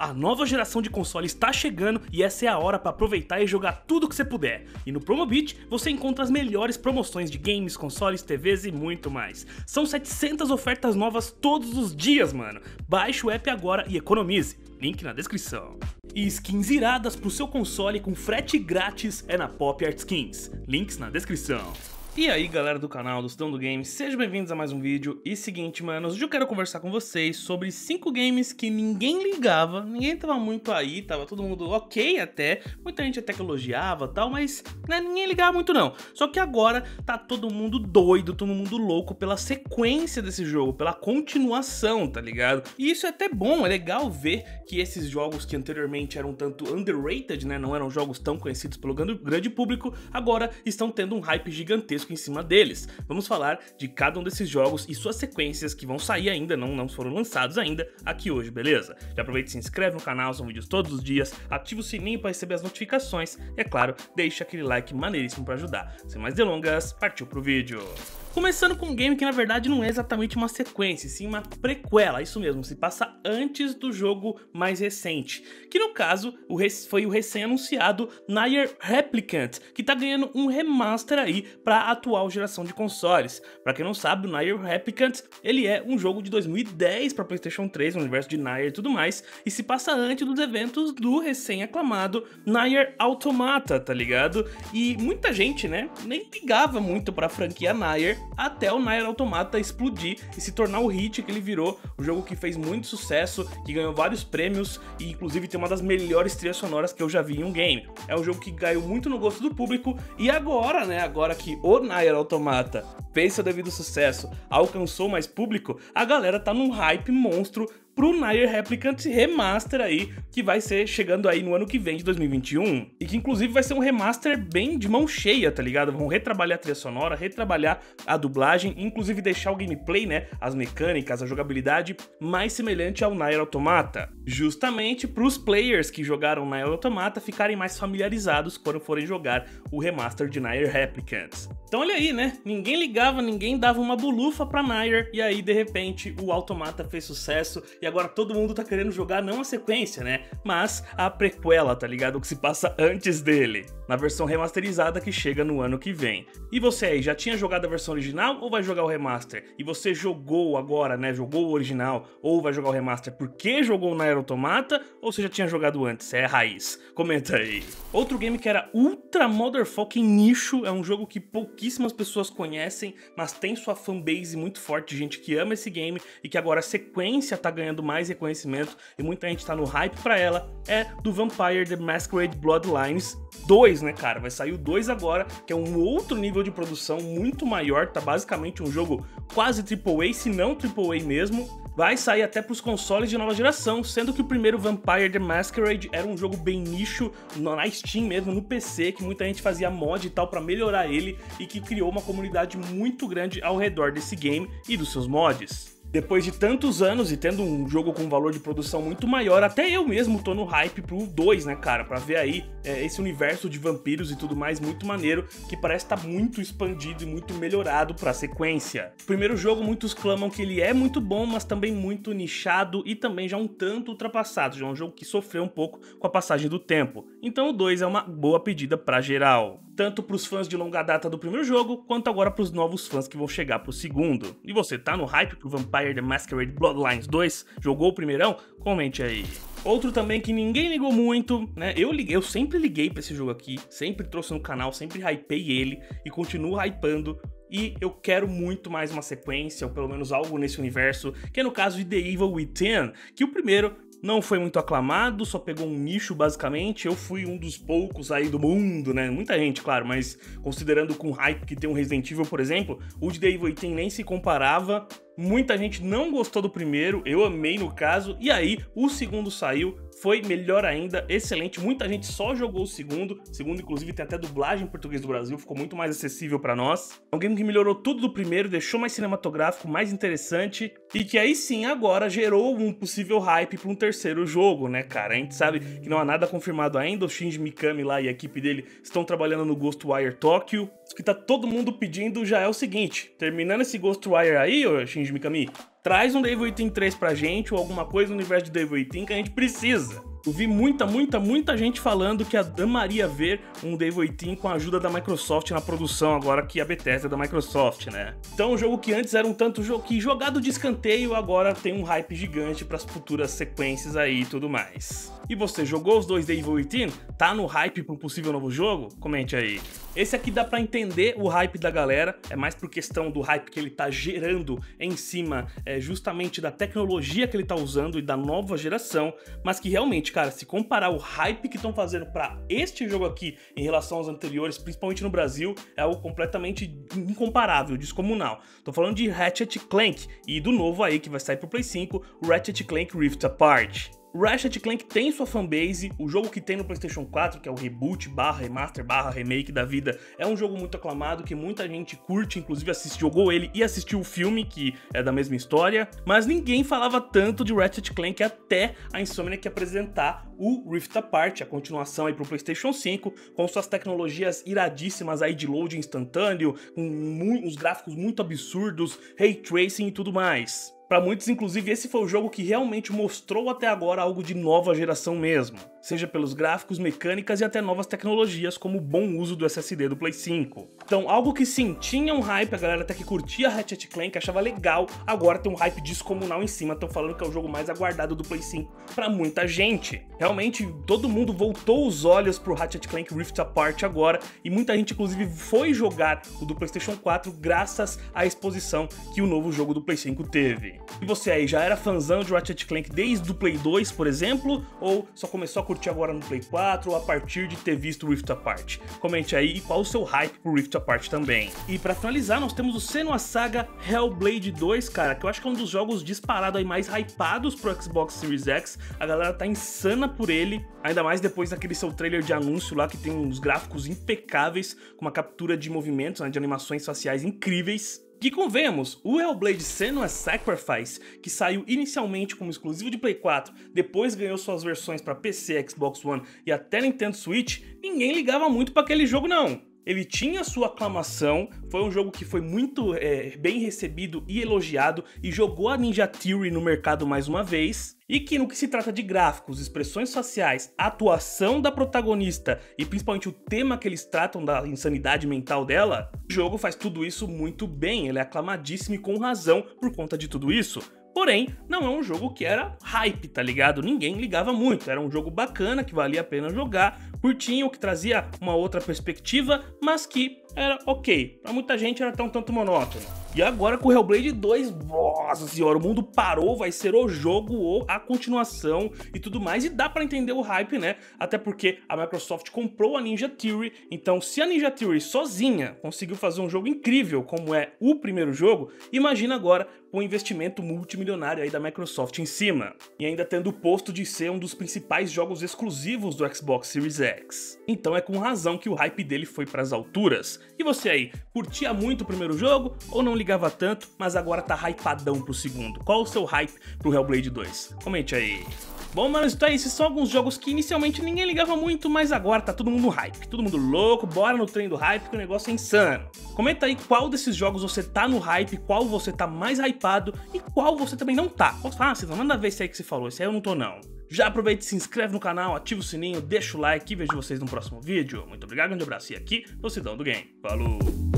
A nova geração de consoles está chegando e essa é a hora para aproveitar e jogar tudo que você puder. E no Promobit você encontra as melhores promoções de games, consoles, TVs e muito mais. São 700 ofertas novas todos os dias, mano. Baixe o app agora e economize. Link na descrição. E skins iradas pro seu console com frete grátis é na Pop Art Skins. Links na descrição. E aí galera do canal do Sidão do Game, sejam bem-vindos a mais um vídeo. E seguinte, manos, hoje eu quero conversar com vocês sobre 5 games que ninguém ligava, ninguém tava muito aí, tava todo mundo ok até, muita gente até que elogiava e tal, mas né, ninguém ligava muito não. Só que agora tá todo mundo doido, todo mundo louco pela sequência desse jogo, pela continuação, tá ligado? E isso é até bom, é legal ver que esses jogos que anteriormente eram tanto underrated, né, não eram jogos tão conhecidos pelo grande público, agora estão tendo um hype gigantesco em cima deles. Vamos falar de cada um desses jogos e suas sequências que vão sair ainda, não foram lançados ainda aqui hoje, beleza? Já aproveita e se inscreve no canal, são vídeos todos os dias, ativa o sininho para receber as notificações e, é claro, deixa aquele like maneiríssimo para ajudar. Sem mais delongas, partiu pro vídeo! Começando com um game que na verdade não é exatamente uma sequência, sim uma prequela, isso mesmo, se passa antes do jogo mais recente, que no caso foi o recém-anunciado Nier Replicant, que tá ganhando um remaster aí para a atual geração de consoles. Para quem não sabe, o Nier Replicant, ele é um jogo de 2010 para Playstation 3, no universo de Nier e tudo mais, e se passa antes dos eventos do recém-aclamado Nier Automata, tá ligado? E muita gente, né, nem ligava muito para a franquia Nier, até o Nier Automata explodir e se tornar o hit que ele virou, um jogo que fez muito sucesso, que ganhou vários prêmios e inclusive tem uma das melhores trilhas sonoras que eu já vi em um game. É um jogo que caiu muito no gosto do público e agora, né, agora que o Nier Automata fez seu devido sucesso, alcançou mais público, a galera tá num hype monstro pro Nier Replicant Remaster aí, que vai ser chegando aí no ano que vem, de 2021, e que inclusive vai ser um remaster bem de mão cheia, tá ligado? Vão retrabalhar a trilha sonora, retrabalhar a dublagem, inclusive deixar o gameplay, né, as mecânicas, a jogabilidade mais semelhante ao Nier Automata, justamente pros players que jogaram Nier Automata ficarem mais familiarizados quando forem jogar o remaster de Nier Replicant. Então olha aí, né, ninguém ligava, ninguém dava uma bolufa pra Nier, e aí de repente o Automata fez sucesso, e agora todo mundo tá querendo jogar não a sequência, né, mas a prequela, tá ligado? O que se passa antes dele, na versão remasterizada que chega no ano que vem. E você aí, já tinha jogado a versão original ou vai jogar o remaster? E você jogou agora, né, jogou o original ou vai jogar o remaster porque jogou o Nier Automata ou você já tinha jogado antes? É a raiz. Comenta aí. Outro game que era ultra motherfucking nicho, é um jogo que pouquíssimas pessoas conhecem, mas tem sua fanbase muito forte, gente que ama esse game e que agora a sequência tá ganhando mais reconhecimento e muita gente tá no hype pra ela, é do Vampire: The Masquerade Bloodlines 2, né, cara? Vai sair o 2 agora, que é um outro nível de produção muito maior, tá basicamente um jogo quase AAA, se não AAA mesmo. Vai sair até para os consoles de nova geração, sendo que o primeiro Vampire: The Masquerade era um jogo bem nicho, na Steam mesmo, no PC, que muita gente fazia mod e tal para melhorar ele e que criou uma comunidade muito grande ao redor desse game e dos seus mods. Depois de tantos anos e tendo um jogo com um valor de produção muito maior, até eu mesmo tô no hype pro 2, né, cara? Pra ver aí esse universo de vampiros e tudo mais muito maneiro, que parece tá muito expandido e muito melhorado pra sequência. O primeiro jogo, muitos clamam que ele é muito bom, mas também muito nichado e também já um tanto ultrapassado, já é um jogo que sofreu um pouco com a passagem do tempo. Então o 2 é uma boa pedida pra geral, tanto pros fãs de longa data do primeiro jogo, quanto agora pros novos fãs que vão chegar pro segundo. E você, tá no hype pro Vampire: The Masquerade Bloodlines 2? Jogou o primeirão? Comente aí. Outro também que ninguém ligou muito, né? Eu sempre liguei pra esse jogo aqui, sempre trouxe no canal, sempre hypei ele e continuo hypando. E eu quero muito mais uma sequência, ou pelo menos algo nesse universo, que é no caso de The Evil Within, que o primeiro não foi muito aclamado, só pegou um nicho basicamente. Eu fui um dos poucos aí do mundo, né? Muita gente, claro, mas considerando com o hype que tem um Resident Evil, por exemplo, o de The Evil Within nem se comparava. Muita gente não gostou do primeiro, eu amei no caso, e aí o segundo saiu, foi melhor ainda, excelente, muita gente só jogou o segundo inclusive tem até dublagem em português do Brasil, ficou muito mais acessível pra nós. É um game que melhorou tudo do primeiro, deixou mais cinematográfico, mais interessante, e que aí sim agora gerou um possível hype pra um terceiro jogo, né, cara? A gente sabe que não há nada confirmado ainda, o Shinji Mikami lá e a equipe dele estão trabalhando no Ghostwire Tokyo, que tá todo mundo pedindo já é o seguinte: terminando esse Ghostwire aí, ô Shinji Mikami, traz um Devil Within 3 pra gente, ou alguma coisa no universo de Devil Within que a gente precisa. Eu vi muita gente falando que amaria ver um Devil Within com a ajuda da Microsoft na produção, agora que a Bethesda é da Microsoft, né? Então, um jogo que antes era um tanto jogado de escanteio, agora tem um hype gigante para as futuras sequências aí e tudo mais. E você, jogou os dois Devil Within? Tá no hype para um possível novo jogo? Comente aí. Esse aqui dá para entender o hype da galera, é mais por questão do hype que ele tá gerando em cima justamente da tecnologia que ele tá usando e da nova geração, mas que realmente, cara, se comparar o hype que estão fazendo para este jogo aqui em relação aos anteriores, principalmente no Brasil, é algo completamente incomparável, descomunal. Tô falando de Ratchet & Clank e do novo aí que vai sair pro Play 5, Ratchet & Clank Rift Apart. Ratchet & Clank tem sua fanbase, o jogo que tem no Playstation 4, que é o reboot, remaster, remake da vida, é um jogo muito aclamado, que muita gente curte, inclusive jogou ele e assistiu o filme, que é da mesma história, mas ninguém falava tanto de Ratchet & Clank até a Insomniac apresentar o Rift Apart, a continuação aí pro Playstation 5, com suas tecnologias iradíssimas aí de load instantâneo, com uns gráficos muito absurdos, ray tracing e tudo mais. Para muitos, inclusive, esse foi o jogo que realmente mostrou até agora algo de nova geração mesmo, seja pelos gráficos, mecânicas e até novas tecnologias, como o bom uso do SSD do Play 5. Então, algo que sim, tinha um hype, a galera até que curtia Ratchet & Clank, achava legal, agora tem um hype descomunal em cima, estão falando que é o jogo mais aguardado do Play 5 para muita gente. Realmente, todo mundo voltou os olhos pro Ratchet & Clank Rift Apart agora, e muita gente, inclusive, foi jogar o do Playstation 4 graças à exposição que o novo jogo do Play 5 teve. E você aí, já era fãzão de Ratchet & Clank desde o Play 2, por exemplo? Ou só começou a curtir agora no Play 4 ou a partir de ter visto o Rift Apart? Comente aí e qual o seu hype pro Rift Apart também. E pra finalizar, nós temos o Senua Saga Hellblade 2, cara, que eu acho que é um dos jogos disparado aí mais hypados pro Xbox Series X. A galera tá insana por ele, ainda mais depois daquele seu trailer de anúncio lá que tem uns gráficos impecáveis, com uma captura de movimentos, né, de animações faciais incríveis. Que convenhamos, o Hellblade Senua Sacrifice, que saiu inicialmente como exclusivo de Play 4, depois ganhou suas versões para PC, Xbox One e até Nintendo Switch, ninguém ligava muito para aquele jogo não. Ele tinha sua aclamação, foi um jogo que foi muito bem recebido e elogiado e jogou a Ninja Theory no mercado mais uma vez. E que no que se trata de gráficos, expressões faciais, atuação da protagonista e principalmente o tema que eles tratam da insanidade mental dela, o jogo faz tudo isso muito bem, ele é aclamadíssimo e com razão por conta de tudo isso. Porém, não é um jogo que era hype, tá ligado? Ninguém ligava muito, era um jogo bacana, que valia a pena jogar, curtinho, que trazia uma outra perspectiva, mas que era ok, pra muita gente era tanto monótono. E agora com o Hellblade 2, nossa senhora, o mundo parou, vai ser o jogo ou a continuação e tudo mais, e dá pra entender o hype, né? Até porque a Microsoft comprou a Ninja Theory, então se a Ninja Theory sozinha conseguiu fazer um jogo incrível, como é o primeiro jogo, imagina agora com o investimento multimilionário aí da Microsoft em cima, e ainda tendo o posto de ser um dos principais jogos exclusivos do Xbox Series X. Então é com razão que o hype dele foi pras alturas. E você aí, curtia muito o primeiro jogo ou não ligava tanto, mas agora tá hypadão pro segundo? Qual o seu hype pro Hellblade 2? Comente aí. Bom, mano, então é isso. Esses são alguns jogos que inicialmente ninguém ligava muito, mas agora tá todo mundo hype, todo mundo louco, bora no trem do hype que o negócio é insano. Comenta aí qual desses jogos você tá no hype, qual você tá mais hypado e qual você também não tá. Ah, Sidão, manda ver esse aí que você falou, esse aí eu não tô não. Já aproveita e se inscreve no canal, ativa o sininho, deixa o like e vejo vocês no próximo vídeo. Muito obrigado, grande abraço. E aqui, Sidão do Game. Falou!